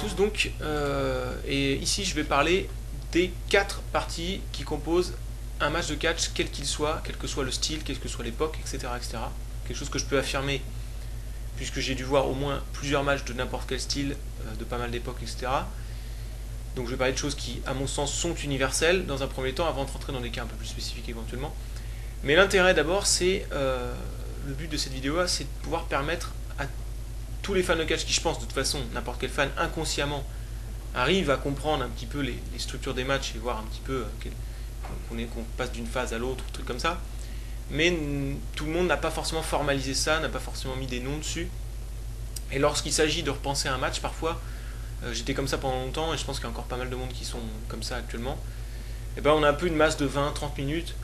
tous donc, et ici je vais parler des 4 parties qui composent un match de catch, quel qu'il soit, quel que soit le style, quelle que soit l'époque, etc., etc. Quelque chose que je peux affirmer, puisque j'ai dû voir au moins plusieurs matchs de n'importe quel style, de pas mal d'époques, etc. Donc je vais parler de choses qui, à mon sens, sont universelles, dans un premier temps, avant de rentrer dans des cas un peu plus spécifiques éventuellement. Mais l'intérêt d'abord, c'est, le but de cette vidéo-là, c'est de pouvoir permettre à tous les fans de catch qui, je pense, de toute façon, n'importe quel fan, inconsciemment, arrive à comprendre un petit peu les structures des matchs et voir un petit peu qu'on passe d'une phase à l'autre, truc comme ça. Mais tout le monde n'a pas forcément formalisé ça, n'a pas forcément mis des noms dessus. Et lorsqu'il s'agit de repenser un match, parfois, j'étais comme ça pendant longtemps, et je pense qu'il y a encore pas mal de monde qui sont comme ça actuellement, et ben on a un peu une masse de 20-30 minutes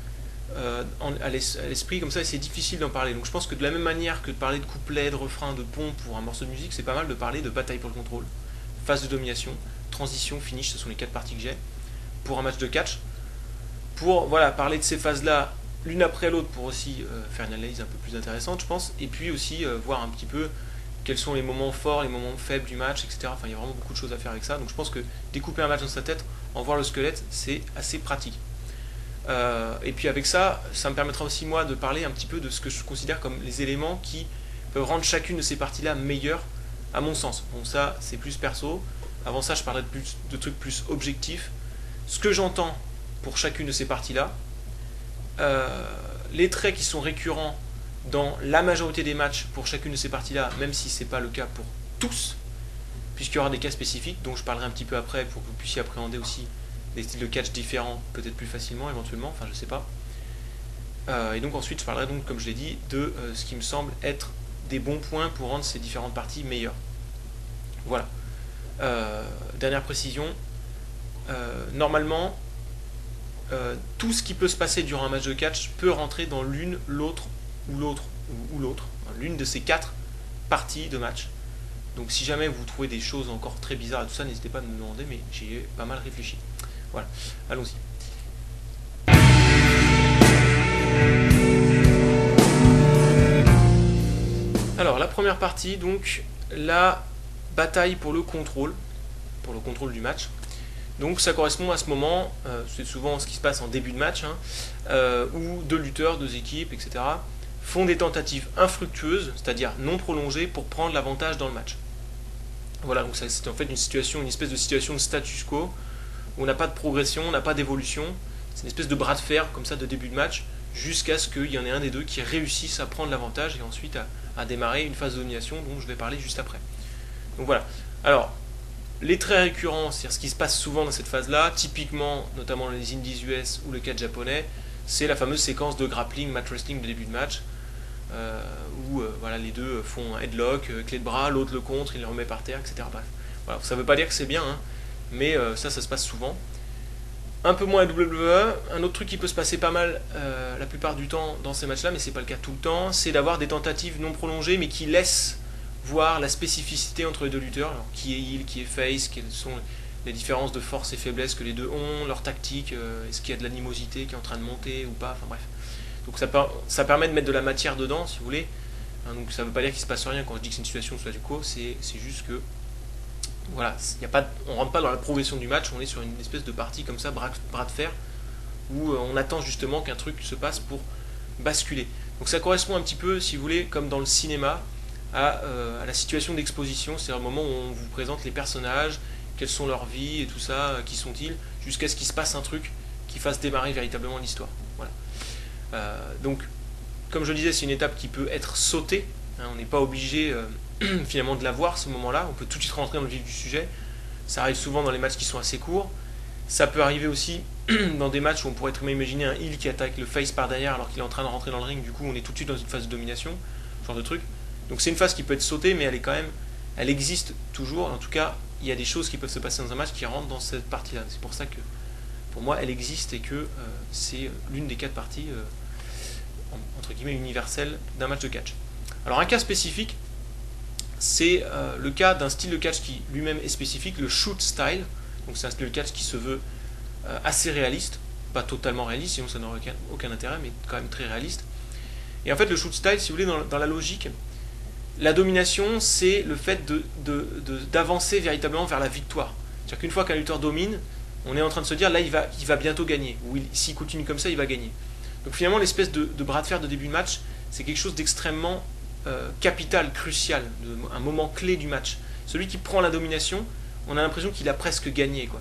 à l'esprit comme ça, et c'est difficile d'en parler. Donc je pense que de la même manière que de parler de couplets, de refrains, de ponts pour un morceau de musique, c'est pas mal de parler de bataille pour le contrôle, phase de domination, transition, finish, ce sont les 4 parties que j'ai, pour un match de catch, pour voilà, parler de ces phases-là, l'une après l'autre, pour aussi faire une analyse un peu plus intéressante, je pense, et puis aussi voir un petit peu quels sont les moments forts, les moments faibles du match, etc. Enfin, il y a vraiment beaucoup de choses à faire avec ça, donc je pense que découper un match dans sa tête, en voir le squelette, c'est assez pratique. Et puis avec ça, ça me permettra aussi moi de parler un petit peu de ce que je considère comme les éléments qui peuvent rendre chacune de ces parties-là meilleures, à mon sens. Bon, ça, c'est plus perso. Avant ça, je parlais de trucs plus objectifs. Ce que j'entends pour chacune de ces parties-là, les traits qui sont récurrents dans la majorité des matchs pour chacune de ces parties-là, même si ce n'est pas le cas pour tous, puisqu'il y aura des cas spécifiques, dont je parlerai un petit peu après, pour que vous puissiez appréhender aussi des styles de catch différents, peut-être plus facilement, éventuellement, enfin je sais pas. Et donc ensuite, je parlerai donc, comme je l'ai dit, de ce qui me semble être des bons points pour rendre ces différentes parties meilleures. Voilà. Dernière précision, normalement, tout ce qui peut se passer durant un match de catch peut rentrer dans l'une, l'autre, ou l'autre, ou l'autre, l'une de ces 4 parties de match. Donc si jamais vous trouvez des choses encore très bizarres et tout ça, n'hésitez pas à me demander, mais j'y ai pas mal réfléchi. Voilà, allons-y. Alors la première partie, donc la bataille pour le contrôle du match. Donc ça correspond à ce moment, c'est souvent ce qui se passe en début de match, hein, où deux lutteurs, deux équipes, etc. font des tentatives infructueuses, c'est-à-dire non prolongées, pour prendre l'avantage dans le match. Voilà, donc c'est en fait une situation, une espèce de situation de status quo, où on n'a pas de progression, on n'a pas d'évolution, c'est une espèce de bras de fer, comme ça, de début de match, jusqu'à ce qu'il y en ait un des deux qui réussisse à prendre l'avantage, et ensuite à démarrer une phase de domination, dont je vais parler juste après. Donc voilà. Alors, les traits récurrents, c'est-à-dire ce qui se passe souvent dans cette phase-là, typiquement, notamment les indies US ou le catch japonais, c'est la fameuse séquence de grappling, match wrestling de début de match, où voilà, les deux font un headlock, clé de bras, l'autre le contre, il le remet par terre, etc. Bref. Voilà, ça ne veut pas dire que c'est bien, hein, mais ça se passe souvent. Un peu moins à WWE, un autre truc qui peut se passer pas mal la plupart du temps dans ces matchs-là, mais c'est pas le cas tout le temps, c'est d'avoir des tentatives non prolongées, mais qui laissent voir la spécificité entre les deux lutteurs, alors, qui est heel, qui est face, quelles sont les différences de force et faiblesses que les deux ont, leur tactique, est-ce qu'il y a de l'animosité qui est en train de monter ou pas, enfin bref. Donc ça permet de mettre de la matière dedans, si vous voulez. Hein, donc ça ne veut pas dire qu'il se passe rien quand je dis que c'est une situation soit du coup, c'est juste que voilà, y a pas, on ne rentre pas dans la progression du match, on est sur une espèce de partie comme ça, bras de fer, où on attend justement qu'un truc se passe pour basculer. Donc ça correspond un petit peu, si vous voulez, comme dans le cinéma, à la situation d'exposition, c'est-à-dire le moment où on vous présente les personnages, quelles sont leurs vies et tout ça, qui sont-ils, jusqu'à ce qu'il se passe un truc qui fasse démarrer véritablement l'histoire. Voilà. Donc, comme je le disais, c'est une étape qui peut être sautée, hein, on n'est pas obligé finalement de la voir ce moment-là, on peut tout de suite rentrer dans le vif du sujet, ça arrive souvent dans les matchs qui sont assez courts, ça peut arriver aussi dans des matchs où on pourrait très bien imaginer un heel qui attaque le face par derrière alors qu'il est en train de rentrer dans le ring, du coup on est tout de suite dans une phase de domination, ce genre de truc. Donc c'est une phase qui peut être sautée, mais elle est quand même, elle existe toujours. En tout cas, il y a des choses qui peuvent se passer dans un match qui rentrent dans cette partie-là. C'est pour ça que, pour moi, elle existe et que c'est l'une des 4 parties, entre guillemets, universelles d'un match de catch. Alors un cas spécifique, c'est le cas d'un style de catch qui lui-même est spécifique, le shoot style. Donc c'est un style de catch qui se veut assez réaliste, pas totalement réaliste, sinon ça n'aurait aucun intérêt, mais quand même très réaliste. Et en fait, le shoot style, si vous voulez, dans la logique, La domination, c'est le fait d'avancer véritablement vers la victoire. C'est-à-dire qu'une fois qu'un lutteur domine, on est en train de se dire, là, il va bientôt gagner. Ou s'il continue comme ça, il va gagner. Donc finalement, l'espèce de bras de fer de début de match, c'est quelque chose d'extrêmement capital, crucial, un moment clé du match. Celui qui prend la domination, on a l'impression qu'il a presque gagné, quoi,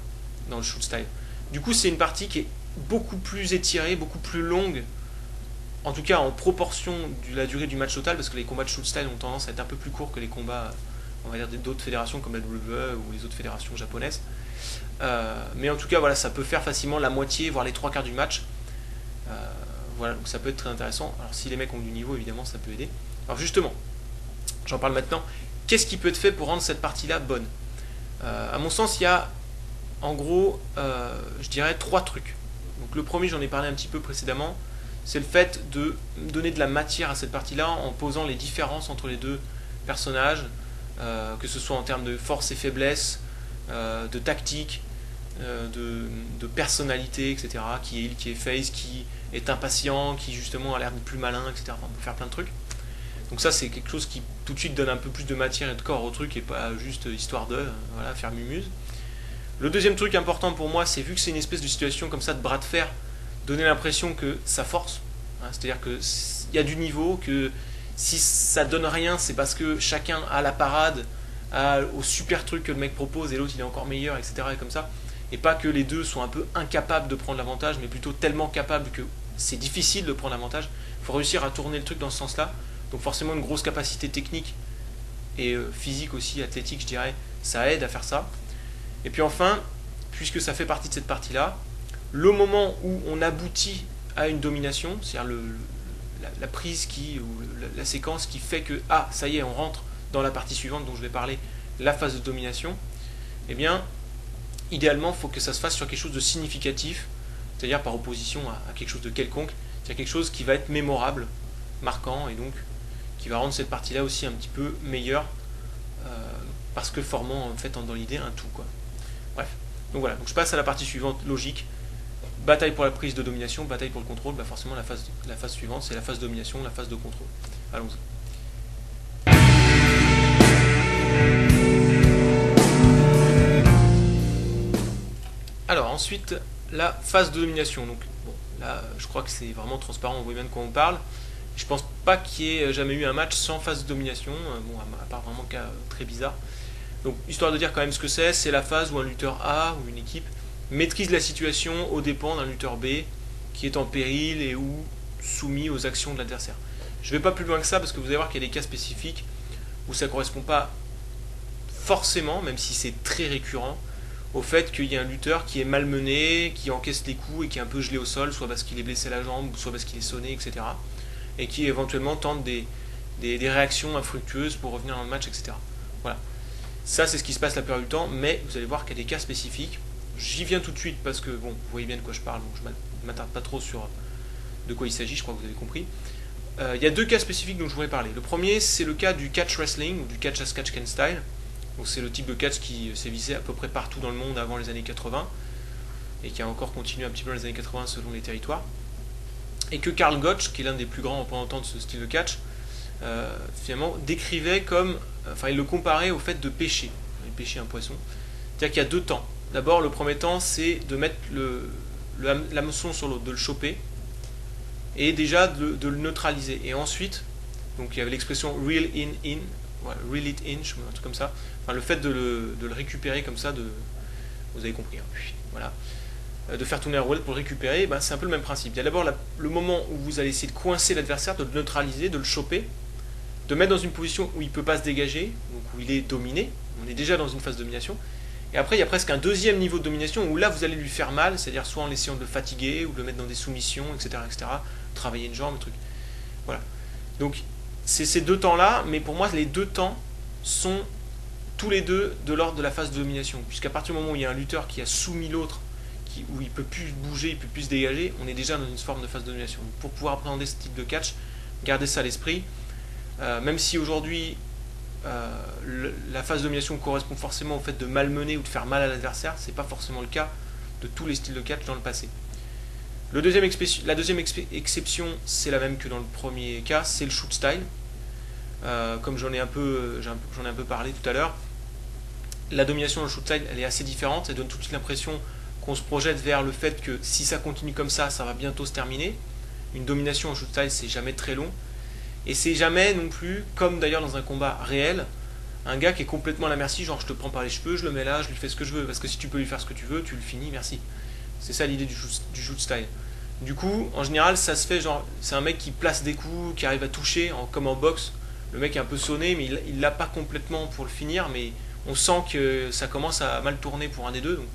dans le shoot style. Du coup, c'est une partie qui est beaucoup plus étirée, beaucoup plus longue, en tout cas en proportion de la durée du match total, parce que les combats de shoot style ont tendance à être un peu plus courts que les combats, on va dire, d'autres fédérations comme la WWE ou les autres fédérations japonaises. Mais en tout cas, voilà, ça peut faire facilement la moitié, voire les 3/4 du match. Voilà, donc ça peut être très intéressant. Alors si les mecs ont du niveau, évidemment, ça peut aider. Alors justement, j'en parle maintenant. Qu'est-ce qui peut être fait pour rendre cette partie-là bonne? À mon sens, il y a en gros, je dirais 3 trucs. Donc le premier, j'en ai parlé un petit peu précédemment, c'est le fait de donner de la matière à cette partie-là en posant les différences entre les deux personnages, que ce soit en termes de force et faiblesse, de tactique, de personnalité, etc. Qui est heel, qui est face, qui est impatient, qui justement a l'air de plus malin, etc. Enfin, on peut faire plein de trucs. Donc ça, c'est quelque chose qui tout de suite donne un peu plus de matière et de corps au truc et pas juste histoire de voilà, faire mumuse. Le deuxième truc important pour moi, c'est, vu que c'est une espèce de situation comme ça de bras de fer, donner l'impression que ça force, hein, c'est-à-dire qu'il y a du niveau, que si ça donne rien, c'est parce que chacun a la parade, au super truc que le mec propose et l'autre il est encore meilleur, etc. Et comme ça, et pas que les deux sont un peu incapables de prendre l'avantage, mais plutôt tellement capables que c'est difficile de prendre l'avantage. Il faut réussir à tourner le truc dans ce sens-là. Donc forcément, une grosse capacité technique et physique aussi, athlétique, je dirais, ça aide à faire ça. Et puis enfin, puisque ça fait partie de cette partie-là, le moment où on aboutit à une domination, c'est-à-dire la prise ou la séquence qui fait que, ah, ça y est, on rentre dans la partie suivante dont je vais parler, la phase de domination, eh bien, idéalement, il faut que ça se fasse sur quelque chose de significatif, c'est-à-dire par opposition à quelque chose de quelconque, c'est-à-dire quelque chose qui va être mémorable, marquant, et donc qui va rendre cette partie-là aussi un petit peu meilleure, parce que formant, en fait, dans l'idée, un tout, quoi. Bref, donc voilà, donc je passe à la partie suivante, logique. Bataille pour la prise de domination, bataille pour le contrôle, bah forcément la phase suivante, c'est la phase domination, la phase de contrôle. Allons-y. Alors ensuite, la phase de domination. Donc bon, là je crois que c'est vraiment transparent, on voit bien de quoi on parle. Je pense pas qu'il y ait jamais eu un match sans phase de domination, bon, à part vraiment cas très bizarre. Donc histoire de dire quand même ce que c'est la phase où un lutteur A ou une équipe maîtrise la situation aux dépens d'un lutteur B qui est en péril et ou soumis aux actions de l'adversaire. Je ne vais pas plus loin que ça parce que vous allez voir qu'il y a des cas spécifiques où ça ne correspond pas forcément, même si c'est très récurrent, au fait qu'il y a un lutteur qui est malmené, qui encaisse des coups et qui est un peu gelé au sol, soit parce qu'il est blessé à la jambe, soit parce qu'il est sonné, etc. Et qui éventuellement tente des réactions infructueuses pour revenir dans le match, etc. Voilà. Ça, c'est ce qui se passe la plupart du temps, mais vous allez voir qu'il y a des cas spécifiques. J'y viens tout de suite parce que, bon, vous voyez bien de quoi je parle, donc je ne m'attarde pas trop sur de quoi il s'agit, je crois que vous avez compris. Il y a 2 cas spécifiques dont je voulais parler. Le premier, c'est le cas du catch wrestling, ou du catch as catch can style. Donc c'est le type de catch qui sévissait à peu près partout dans le monde avant les années 80, et qui a encore continué un petit peu dans les années 80 selon les territoires. Et que Karl Gotch, qui est l'un des plus grands représentants de ce style de catch, finalement décrivait comme, enfin il le comparait au fait de pêcher, un poisson. C'est-à-dire qu'il y a 2 temps. D'abord, le premier temps, c'est de mettre l'hameçon sur l'autre, de le choper, et déjà de le neutraliser. Et ensuite, donc il y avait l'expression « reel in », « reel it in », un truc comme ça. Enfin, le fait de le récupérer comme ça, vous avez compris, hein, voilà. De faire tourner la roulette pour le récupérer, ben, c'est un peu le même principe. Il y a d'abord le moment où vous allez essayer de coincer l'adversaire, de le neutraliser, de le choper, de mettre dans une position où il ne peut pas se dégager, donc où il est dominé, on est déjà dans une phase de domination. Et après, il y a presque un deuxième niveau de domination où là, vous allez lui faire mal, c'est-à-dire soit en essayant de le fatiguer, ou de le mettre dans des soumissions, etc., etc., travailler une jambe, un truc. Voilà. Donc, c'est ces 2 temps-là, mais pour moi, les 2 temps sont tous les 2 de l'ordre de la phase de domination, puisqu'à partir du moment où il y a un lutteur qui a soumis l'autre, où il ne peut plus bouger, il ne peut plus se dégager, on est déjà dans une forme de phase de domination. Donc, pour pouvoir appréhender ce type de catch, gardez ça à l'esprit, même si aujourd'hui, la phase de domination correspond forcément au fait de malmener ou de faire mal à l'adversaire, c'est pas forcément le cas de tous les styles de catch dans le passé. La deuxième exception, c'est la même que dans le premier cas, c'est le shoot style. comme j'en ai un peu parlé tout à l'heure, la domination dans le shoot side, elle est assez différente. Elle donne tout de suite l'impression qu'on se projette vers le fait que si ça continue comme ça, ça va bientôt se terminer. Une domination en shoot side, c'est jamais très long. Et c'est jamais non plus, comme d'ailleurs dans un combat réel, un gars qui est complètement à la merci, genre je te prends par les cheveux, je le mets là, je lui fais ce que je veux. Parce que si tu peux lui faire ce que tu veux, tu le finis, merci. C'est ça l'idée du shoot style. Du coup, en général, ça se fait genre, c'est un mec qui place des coups, qui arrive à toucher, comme en boxe. Le mec est un peu sonné, mais il l'a pas complètement pour le finir, mais on sent que ça commence à mal tourner pour un des deux. Donc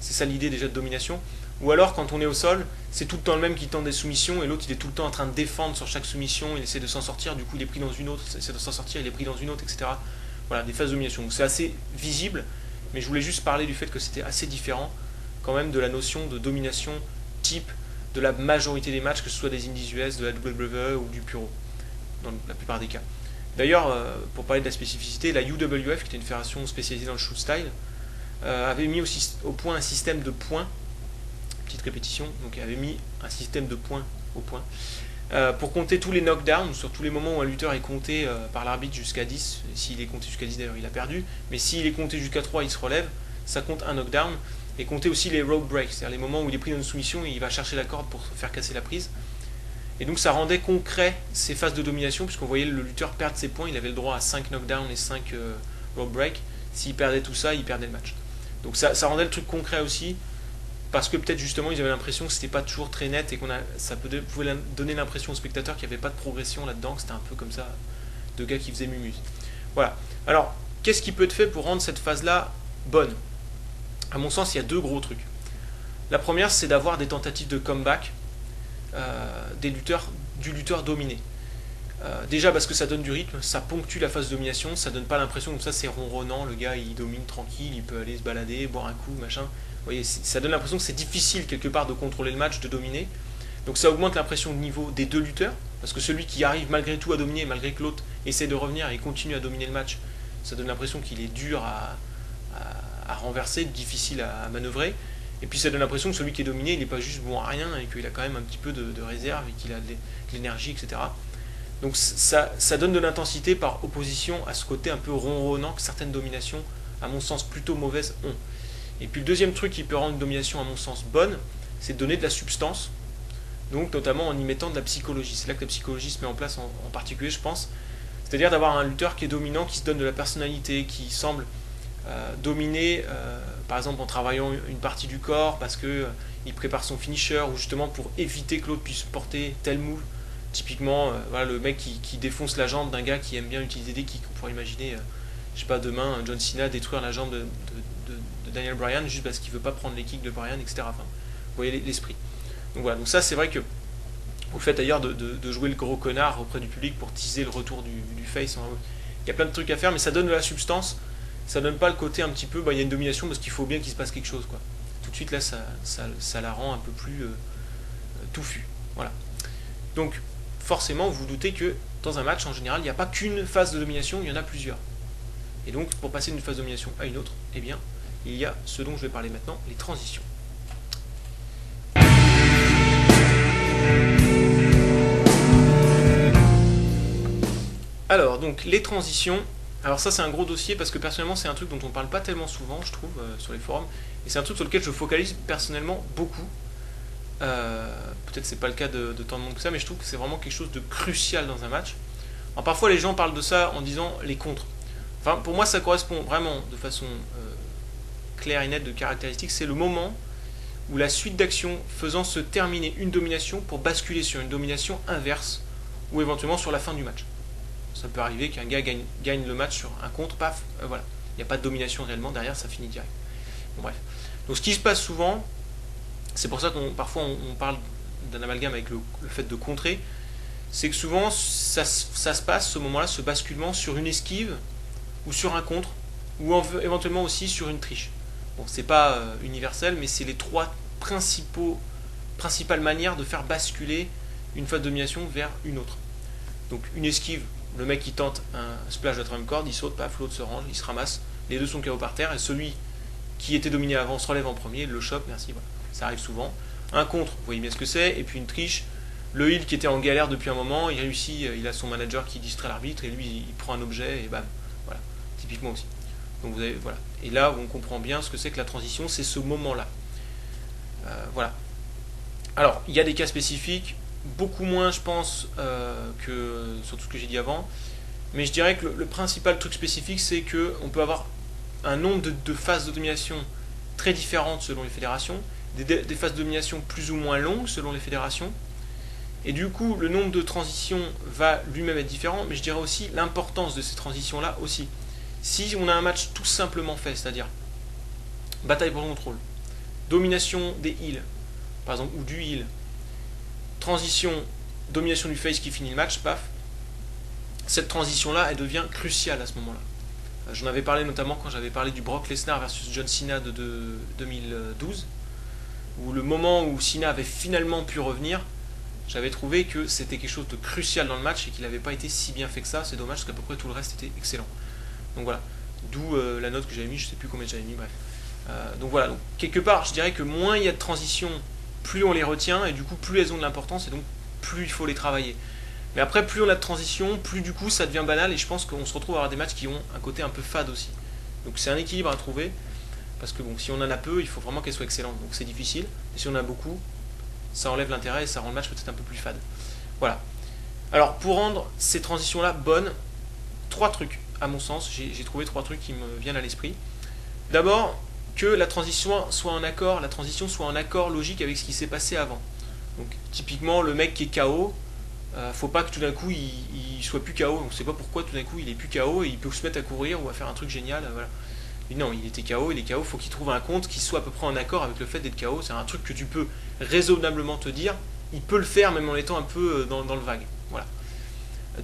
c'est ça l'idée déjà de domination. Ou alors quand on est au sol, c'est tout le temps le même qui tente des soumissions et l'autre il est tout le temps en train de défendre sur chaque soumission, il essaie de s'en sortir, du coup il est pris dans une autre, il essaie de s'en sortir, il est pris dans une autre, etc. Voilà, des phases de domination. Donc c'est assez visible, mais je voulais juste parler du fait que c'était assez différent quand même de la notion de domination type de la majorité des matchs, que ce soit des Indies US, de la WWE ou du Puro, dans la plupart des cas. D'ailleurs, pour parler de la spécificité, la UWF, qui était une fédération spécialisée dans le shoot style, avait mis aussi au point un système de points, petite répétition, donc il avait mis un système de points au point, pour compter tous les knockdowns, sur tous les moments où un lutteur est compté par l'arbitre jusqu'à 10, s'il est compté jusqu'à 10 d'ailleurs il a perdu, mais s'il est compté jusqu'à 3 il se relève, ça compte un knockdown, et compter aussi les rope breaks, c'est-à-dire les moments où il est pris dans une soumission et il va chercher la corde pour se faire casser la prise, et donc ça rendait concret ces phases de domination, puisqu'on voyait le lutteur perdre ses points, il avait le droit à 5 knockdowns et 5 rope breaks, s'il perdait tout ça, il perdait le match. Donc ça rendait le truc concret aussi, parce que peut-être justement ils avaient l'impression que c'était pas toujours très net et qu'on ça pouvait donner l'impression aux spectateurs qu'il n'y avait pas de progression là-dedans, que c'était un peu comme ça, de gars qui faisaient mumuse. Voilà. Alors, qu'est-ce qui peut être fait pour rendre cette phase-là bonne? À mon sens, il y a deux gros trucs. La première, c'est d'avoir des tentatives de comeback du lutteur dominé. Déjà parce que ça donne du rythme, ça ponctue la phase de domination, ça donne pas l'impression que ça c'est ronronnant, le gars il domine tranquille, il peut aller se balader, boire un coup, machin. Vous voyez, ça donne l'impression que c'est difficile quelque part de contrôler le match, de dominer. Donc ça augmente l'impression de niveau des deux lutteurs, parce que celui qui arrive malgré tout à dominer, malgré que l'autre essaie de revenir et continue à dominer le match, ça donne l'impression qu'il est dur à renverser, difficile à manœuvrer. Et puis ça donne l'impression que celui qui est dominé, il n'est pas juste bon à rien, et qu'il a quand même un petit peu de réserve, et qu'il a de l'énergie, etc. Donc ça donne de l'intensité par opposition à ce côté un peu ronronnant que certaines dominations, à mon sens plutôt mauvaises, ont. Et puis le deuxième truc qui peut rendre une domination à mon sens bonne, c'est de donner de la substance, donc notamment en y mettant de la psychologie. C'est là que la psychologie se met en place en particulier, je pense. C'est-à-dire d'avoir un lutteur qui est dominant, qui se donne de la personnalité, qui semble dominer, par exemple en travaillant une partie du corps, parce qu'il prépare son finisher, ou justement pour éviter que l'autre puisse porter tel move. Typiquement, voilà, le mec qui défonce la jambe d'un gars qui aime bien utiliser des kicks. On pourrait imaginer, je sais pas, demain, John Cena détruire la jambe de Daniel Bryan juste parce qu'il veut pas prendre les kicks de Bryan, etc. Enfin, vous voyez l'esprit. Donc voilà, donc ça c'est vrai que vous faites d'ailleurs de jouer le gros connard auprès du public pour teaser le retour du face. Il y a plein de trucs à faire, mais ça donne de la substance. Ça donne pas le côté un petit peu, bah, il y a une domination parce qu'il faut bien qu'il se passe quelque chose, quoi. Tout de suite là, ça la rend un peu plus touffue. Voilà. Donc forcément, vous vous doutez que dans un match, en général, il n'y a pas qu'une phase de domination, il y en a plusieurs. Et donc, pour passer d'une phase de domination à une autre, eh bien, il y a ce dont je vais parler maintenant, les transitions. Alors, donc, les transitions. Alors ça, c'est un gros dossier parce que personnellement, c'est un truc dont on ne parle pas tellement souvent, je trouve, sur les forums. Et c'est un truc sur lequel je focalise personnellement beaucoup. Peut-être c'est pas le cas de tant de monde que ça, mais je trouve que c'est vraiment quelque chose de crucial dans un match. Alors parfois les gens parlent de ça en disant les contres. Enfin, pour moi ça correspond vraiment de façon claire et nette de caractéristiques. C'est le moment où la suite d'actions faisant se terminer une domination pour basculer sur une domination inverse ou éventuellement sur la fin du match. Ça peut arriver qu'un gars gagne le match sur un contre, paf, voilà. Il n'y a pas de domination réellement, derrière ça finit direct. Bon bref. Donc ce qui se passe souvent, c'est pour ça qu'on parfois on parle d'un amalgame avec le fait de contrer, c'est que souvent ça se passe, ce moment-là, ce basculement sur une esquive ou sur un contre ou éventuellement aussi sur une triche. Bon, c'est pas universel, mais c'est les trois principales manières de faire basculer une phase de domination vers une autre. Donc une esquive, le mec qui tente un splash de la troisième corde, il saute, paf, l'autre se range, il se ramasse, les deux sont KO par terre et celui qui était dominé avant se relève en premier, le chope, merci, voilà. Ça arrive souvent. Un contre, vous voyez bien ce que c'est, et puis une triche, Le heel qui était en galère depuis un moment, il réussit, il a son manager qui distrait l'arbitre, et lui, il prend un objet, et bam, voilà, typiquement aussi. Donc vous avez, voilà. Et là, on comprend bien ce que c'est que la transition, c'est ce moment-là. Voilà. Alors, il y a des cas spécifiques, beaucoup moins, je pense, que sur tout ce que j'ai dit avant, mais je dirais que le principal truc spécifique, c'est qu'on peut avoir un nombre de phases de domination très différentes selon les fédérations, des phases de domination plus ou moins longues selon les fédérations, et du coup, le nombre de transitions va lui-même être différent, mais je dirais aussi l'importance de ces transitions-là aussi. Si on a un match tout simplement fait, c'est-à-dire bataille pour le contrôle, domination des heels, par exemple, ou du heel, transition, domination du face qui finit le match, paf, cette transition-là, elle devient cruciale à ce moment-là. J'en avais parlé notamment quand j'avais parlé du Brock Lesnar versus John Cena de 2012, où le moment où Cena avait finalement pu revenir, j'avais trouvé que c'était quelque chose de crucial dans le match et qu'il n'avait pas été si bien fait que ça, c'est dommage parce qu'à peu près tout le reste était excellent. Donc voilà, d'où la note que j'avais mis, je ne sais plus combien j'avais mis, bref. Donc voilà, donc, quelque part, je dirais que moins il y a de transitions, plus on les retient, et du coup, plus elles ont de l'importance, et donc plus il faut les travailler. Mais après, plus on a de transitions, plus du coup, ça devient banal, et je pense qu'on se retrouve à avoir des matchs qui ont un côté un peu fade aussi. Donc c'est un équilibre à trouver, parce que bon, si on en a peu, il faut vraiment qu'elles soient excellentes, donc c'est difficile, et si on en a beaucoup, ça enlève l'intérêt et ça rend le match peut-être un peu plus fade. Voilà. Alors, pour rendre ces transitions-là bonnes, trois trucs, à mon sens, j'ai trouvé trois trucs qui me viennent à l'esprit. D'abord, que la transition soit en accord, logique avec ce qui s'est passé avant. Donc, typiquement, le mec qui est KO, faut pas que tout d'un coup il soit plus KO. On ne sait pas pourquoi tout d'un coup il est plus KO et il peut se mettre à courir ou à faire un truc génial. Voilà. Mais non, il était KO, il est KO. Faut qu'il trouve un compte qui soit à peu près en accord avec le fait d'être KO. C'est un truc que tu peux raisonnablement te dire. Il peut le faire même en étant un peu dans le vague. Voilà.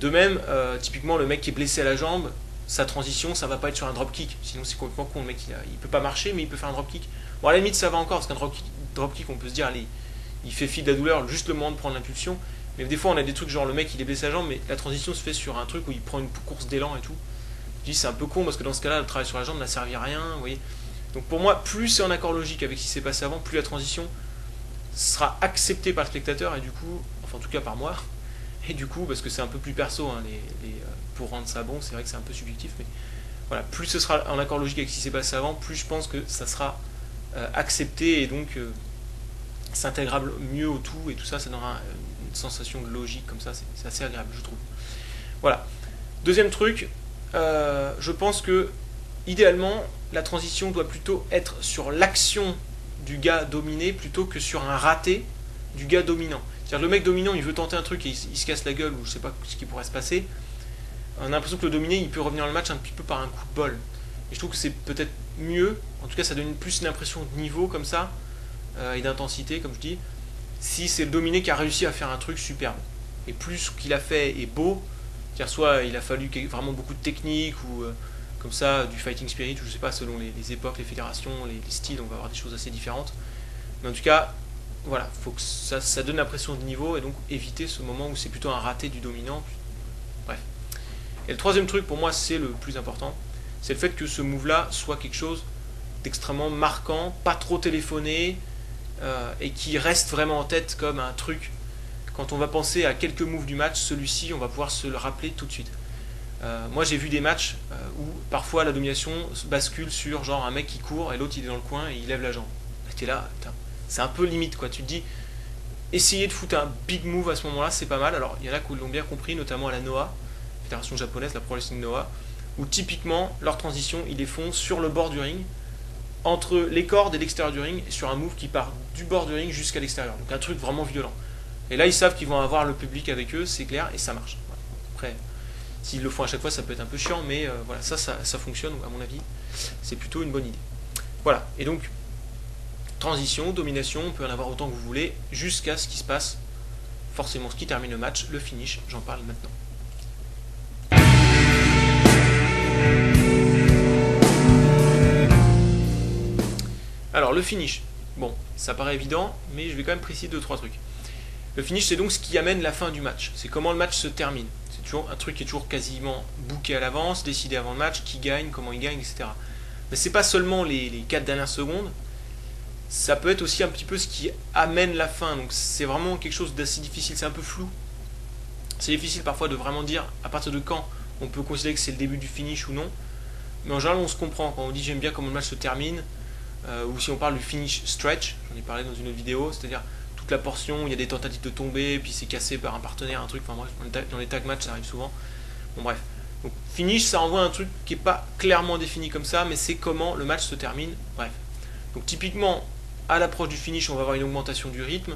De même, typiquement, le mec qui est blessé à la jambe, sa transition, ça va pas être sur un dropkick, sinon c'est complètement con, le mec il peut pas marcher mais il peut faire un dropkick. Bon, à la limite ça va encore, parce qu'un dropkick on peut se dire, allez, il fait fi de la douleur, juste le moment de prendre l'impulsion, mais des fois on a des trucs genre le mec il est blessé à la jambe, mais la transition se fait sur un truc où il prend une course d'élan et tout. Je dis c'est un peu con, parce que dans ce cas-là, le travail sur la jambe n'a servi à rien, vous voyez. Donc pour moi, plus c'est en accord logique avec ce qui s'est passé avant, plus la transition sera acceptée par le spectateur, et du coup, enfin en tout cas par moi, et du coup, parce que c'est un peu plus perso, hein, pour rendre ça bon, c'est vrai que c'est un peu subjectif, mais voilà, plus ce sera en accord logique avec ce qui s'est passé avant, plus je pense que ça sera accepté et donc s'intégrable mieux au tout, et tout ça, ça donnera une sensation de logique comme ça, c'est assez agréable, je trouve. Voilà. Deuxième truc, je pense que, idéalement, la transition doit plutôt être sur l'action du gars dominé plutôt que sur un raté du gars dominant. C'est-à-dire le mec dominant, il veut tenter un truc et il se casse la gueule, ou je sais pas ce qui pourrait se passer. On a l'impression que le dominé, il peut revenir dans le match un petit peu par un coup de bol. Et je trouve que c'est peut-être mieux, en tout cas ça donne plus une impression de niveau comme ça, et d'intensité comme je dis, si c'est le dominé qui a réussi à faire un truc superbe. Et plus ce qu'il a fait est beau, car soit il a fallu vraiment beaucoup de technique, ou comme ça, du fighting spirit, ou je sais pas, selon les époques, les fédérations, les styles, on va avoir des choses assez différentes. Mais en tout cas, voilà, faut que ça donne l'impression de niveau, et donc éviter ce moment où c'est plutôt un raté du dominant. Bref. Et le troisième truc, pour moi, c'est le plus important, c'est le fait que ce move-là soit quelque chose d'extrêmement marquant, pas trop téléphoné, et qui reste vraiment en tête comme un truc. Quand on va penser à quelques moves du match, celui-ci, on va pouvoir se le rappeler tout de suite. Moi, j'ai vu des matchs où, parfois, la domination bascule sur, genre, un mec qui court, et l'autre, il est dans le coin, et il lève la jambe. T'es là, putain. C'est un peu limite, quoi. Tu te dis, essayer de foutre un big move à ce moment-là, c'est pas mal. Alors, il y en a qui l'ont bien compris, notamment à la Noah, fédération japonaise, la Pro Wrestling Noah, où typiquement, leur transition, ils les font sur le bord du ring, entre les cordes et l'extérieur du ring, sur un move qui part du bord du ring jusqu'à l'extérieur. Donc, un truc vraiment violent. Et là, ils savent qu'ils vont avoir le public avec eux, c'est clair, et ça marche. Voilà. Après, s'ils le font à chaque fois, ça peut être un peu chiant, mais voilà, ça fonctionne, à mon avis, c'est plutôt une bonne idée. Voilà, et donc, transition, domination, on peut en avoir autant que vous voulez, jusqu'à ce qui se passe, forcément ce qui termine le match, le finish, j'en parle maintenant. Alors le finish, bon, ça paraît évident, mais je vais quand même préciser 2-3 trucs. Le finish, c'est donc ce qui amène la fin du match, c'est comment le match se termine. C'est toujours un truc qui est toujours quasiment booké à l'avance, décidé avant le match, qui gagne, comment il gagne, etc. Mais c'est pas seulement les 4 dernières secondes, ça peut être aussi un petit peu ce qui amène la fin. Donc c'est vraiment quelque chose d'assez difficile, c'est un peu flou. C'est difficile parfois de vraiment dire à partir de quand on peut considérer que c'est le début du finish ou non. Mais en général on se comprend quand on dit j'aime bien comment le match se termine. Ou si on parle du finish stretch, j'en ai parlé dans une autre vidéo, c'est-à-dire toute la portion où il y a des tentatives de tomber, puis c'est cassé par un partenaire, un truc, enfin bref, dans les tag match ça arrive souvent. Bon bref, donc finish ça envoie un truc qui n'est pas clairement défini comme ça, mais c'est comment le match se termine, bref. Donc typiquement, à l'approche du finish, on va avoir une augmentation du rythme,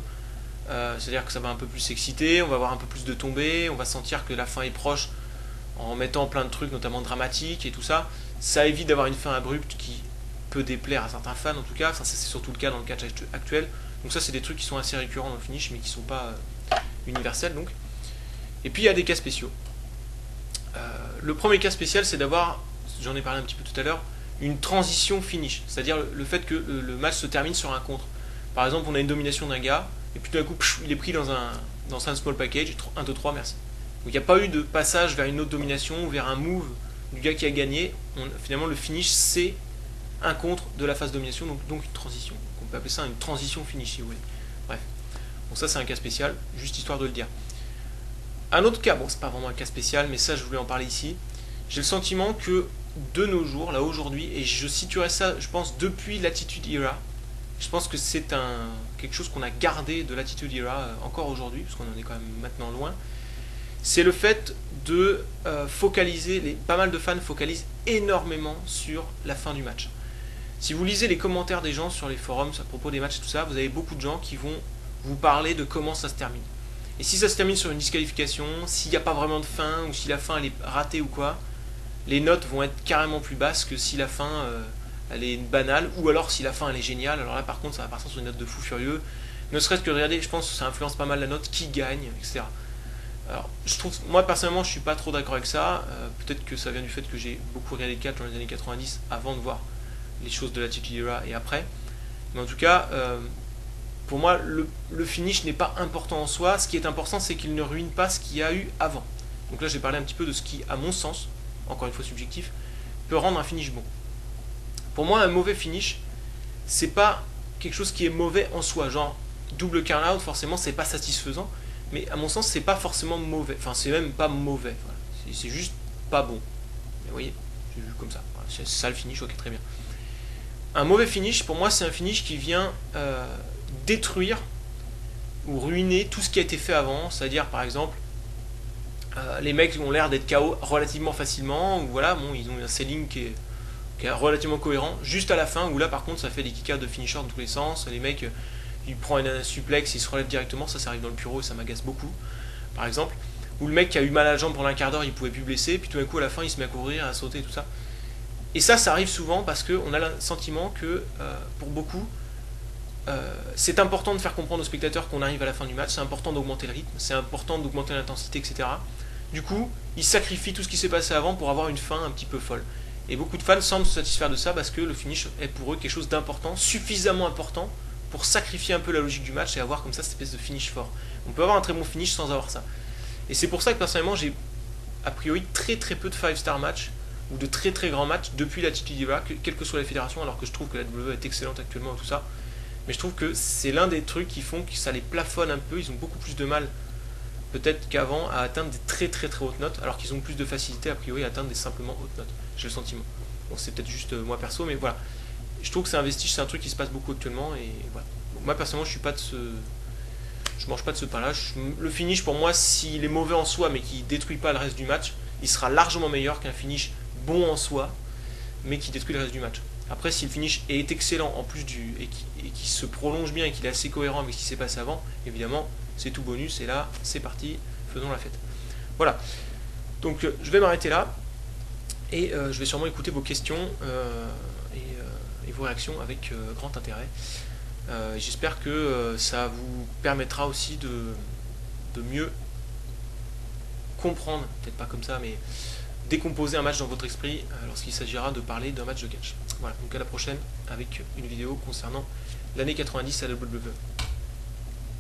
c'est-à-dire que ça va un peu plus s'exciter, on va avoir un peu plus de tombées, on va sentir que la fin est proche en mettant plein de trucs, notamment dramatiques et tout ça. Ça évite d'avoir une fin abrupte qui peut déplaire à certains fans en tout cas, enfin, c'est surtout le cas dans le catch actuel. Donc ça c'est des trucs qui sont assez récurrents dans le finish mais qui sont pas universels donc. Et puis il y a des cas spéciaux. Le premier cas spécial c'est d'avoir, j'en ai parlé un petit peu tout à l'heure, une transition finish, c'est-à-dire le fait que le match se termine sur un contre. Par exemple on a une domination d'un gars et puis tout d'un coup il est pris dans un small package, 1, 2, 3, merci. Donc il n'y a pas eu de passage vers une autre domination ou vers un move du gars qui a gagné. Finalement le finish c'est un contre de la phase domination, donc une transition. Donc, on peut appeler ça une transition finish si vous voulez. Bref, donc ça c'est un cas spécial, juste histoire de le dire. Un autre cas, bon c'est pas vraiment un cas spécial, mais ça je voulais en parler ici. J'ai le sentiment que de nos jours, là aujourd'hui, et je situerais ça je pense depuis l'Attitude Era, je pense que c'est quelque chose qu'on a gardé de l'Attitude Era encore aujourd'hui, parce qu'on en est quand même maintenant loin, c'est le fait de focaliser, pas mal de fans focalisent énormément sur la fin du match. Si vous lisez les commentaires des gens sur les forums à propos des matchs et tout ça, vous avez beaucoup de gens qui vont vous parler de comment ça se termine. Et si ça se termine sur une disqualification, s'il n'y a pas vraiment de fin, ou si la fin elle est ratée ou quoi, les notes vont être carrément plus basses que si la fin elle est banale, ou alors si la fin elle est géniale, alors là par contre ça va partir sur une note de fou furieux. Ne serait-ce que regarder, je pense que ça influence pas mal la note, qui gagne, etc. Alors je trouve, moi personnellement je suis pas trop d'accord avec ça, peut-être que ça vient du fait que j'ai beaucoup regardé le catch dans les années 90 avant de voir les choses de l'Attitude Era et après. Mais en tout cas, pour moi, le finish n'est pas important en soi. Ce qui est important, c'est qu'il ne ruine pas ce qu'il y a eu avant. Donc là, j'ai parlé un petit peu de ce qui, à mon sens, encore une fois subjectif, peut rendre un finish bon. Pour moi, un mauvais finish, c'est pas quelque chose qui est mauvais en soi. Genre, double count out, forcément, c'est pas satisfaisant. Mais à mon sens, c'est pas forcément mauvais. Enfin, c'est même pas mauvais. Voilà. C'est juste pas bon. Mais vous voyez, j'ai vu comme ça. Voilà, c'est ça le finish, ok, très bien. Un mauvais finish, pour moi, c'est un finish qui vient détruire ou ruiner tout ce qui a été fait avant. C'est-à-dire, par exemple, les mecs ont l'air d'être KO relativement facilement, ou voilà, bon, ils ont un selling qui est relativement cohérent, juste à la fin, où là, par contre, ça fait des kick-outs de finisher dans tous les sens. Les mecs, ils prennent un suplex, ils se relèvent directement, ça arrive dans le bureau et ça m'agace beaucoup, par exemple. Ou le mec qui a eu mal à la jambe pendant un quart d'heure, il pouvait plus blesser, puis tout d'un coup, à la fin, il se met à courir, à sauter, tout ça. Et ça arrive souvent parce qu'on a le sentiment que, pour beaucoup, c'est important de faire comprendre aux spectateurs qu'on arrive à la fin du match, c'est important d'augmenter le rythme, c'est important d'augmenter l'intensité, etc. Du coup, ils sacrifient tout ce qui s'est passé avant pour avoir une fin un petit peu folle. Et beaucoup de fans semblent se satisfaire de ça parce que le finish est pour eux quelque chose d'important, suffisamment important, pour sacrifier un peu la logique du match et avoir comme ça cette espèce de finish fort. On peut avoir un très bon finish sans avoir ça. Et c'est pour ça que personnellement, j'ai a priori très très peu de 5-star match, ou de très très grands matchs depuis l'Attitude Era, quelle que soit la fédération, alors que je trouve que la WWE est excellente actuellement et tout ça, mais je trouve que c'est l'un des trucs qui font que ça les plafonne un peu, ils ont beaucoup plus de mal peut-être qu'avant à atteindre des très très très hautes notes, alors qu'ils ont plus de facilité a priori à atteindre des simplement hautes notes, j'ai le sentiment. Bon c'est peut-être juste moi perso, mais voilà, je trouve que c'est un vestige, c'est un truc qui se passe beaucoup actuellement, et voilà. Donc, moi personnellement je suis pas de ce... je mange pas de ce pain là, le finish pour moi s'il est mauvais en soi mais qui détruit pas le reste du match, il sera largement meilleur qu'un finish bon en soi, mais qui détruit le reste du match. Après, si le finish est excellent en plus du et qui se prolonge bien et qu'il est assez cohérent avec ce qui s'est passé avant, évidemment, c'est tout bonus. Et là, c'est parti, faisons la fête. Voilà. Donc, je vais m'arrêter là et je vais sûrement écouter vos questions et vos réactions avec grand intérêt. J'espère que ça vous permettra aussi de mieux comprendre, peut-être pas comme ça, mais décomposer un match dans votre esprit lorsqu'il s'agira de parler d'un match de catch. Voilà, donc à la prochaine avec une vidéo concernant l'année 90 à la WWE.